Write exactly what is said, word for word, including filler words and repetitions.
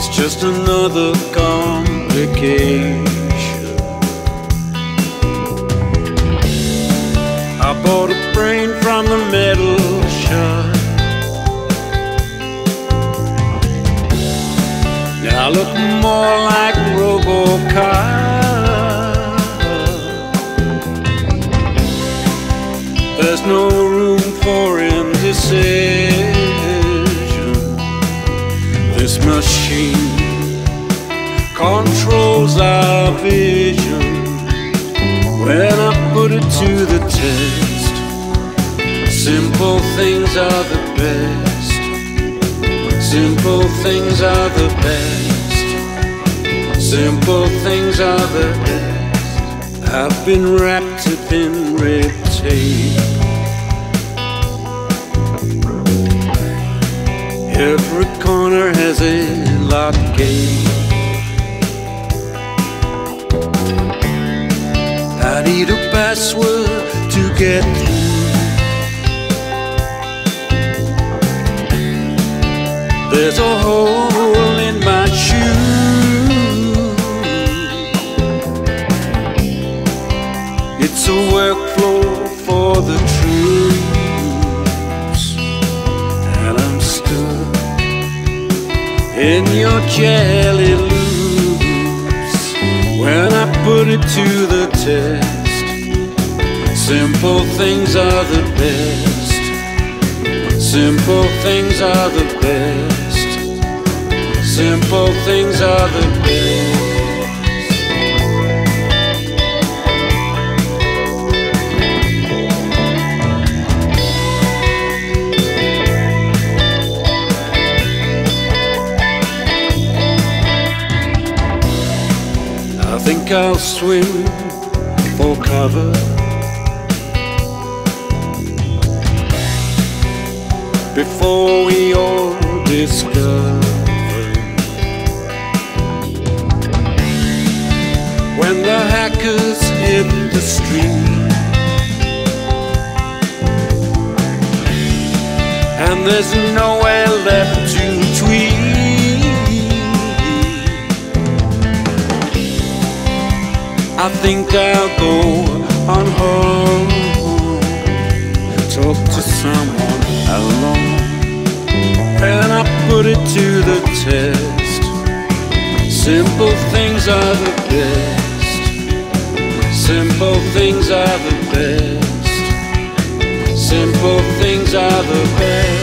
It's just another complication. I bought a brain from the metal shop. Now I look more like RoboCop. There's no room for indecision. This machine controls our vision. When I put it to the test, simple things are the best. Simple things are the best. Simple things are the best. I've been wrapped up in red tape. Every corner has a lockgate. I need a password to get through. There's a hole in my shoe. It's a workflow for the truth. In your jelly loops, when I put it to the test, simple things are the best. Simple things are the best. Simple things are the best. I think I'll swim for cover. Before we all discover. When the hackers hit the street, and there's nowhere left to tweet. I think I'll go on home, talk to someone alone. And I put it to the test. Simple things are the best. Simple things are the best. Simple things are the best.